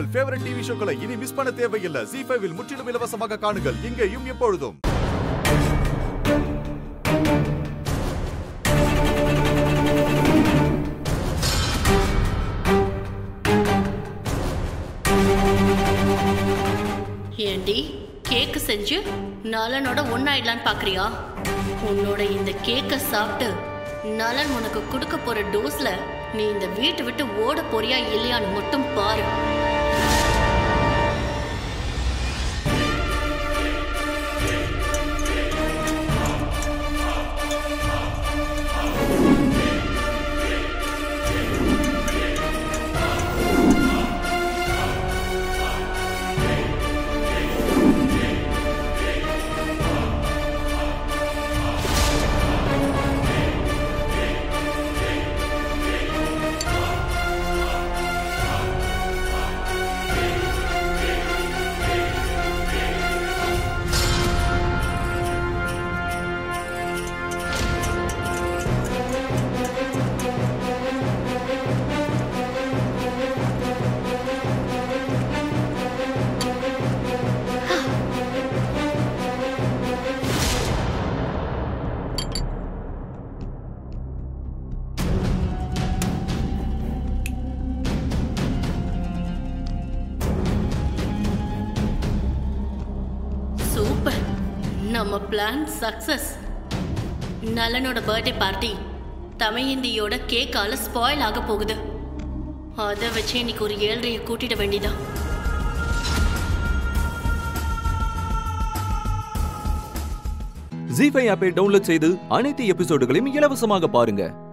உங்கள் favourite TV ஷோக்களை இனி miss பண்ண தேவையில்லை. ZEE5 இல் முற்றிலும் இலவசமாக காணுங்கள் எங்கேயும் எப்பொழுதும். ஏண்டி கேக்கு செஞ்சு நலனோட ஒன்னாயிடலான்னு பாக்குறியா? உன்னோட இந்த கேக்கை சாப்பிட்டு நலன் உனக்கு கொடுக்க போற டோஸ்ல நீ இந்த வீட்டை விட்டு ஓட போறியா இல்லையான்னு மட்டும் பாரு. நம்ம பிளான் சக்சஸ். நலனோட பர்த்டே பார்ட்டி தமயந்தியோட கேக்கால ஸ்பாயில் ஆக போகுது. அதை வச்சு இன்னைக்கு ஒரு 7:30 கூட்டிட வேண்டிதான். ZEE5 ஆப்பை டவுன்லோட் செய்து அனைத்து எபிசோடுகளையும் இலவசமாக பாருங்க.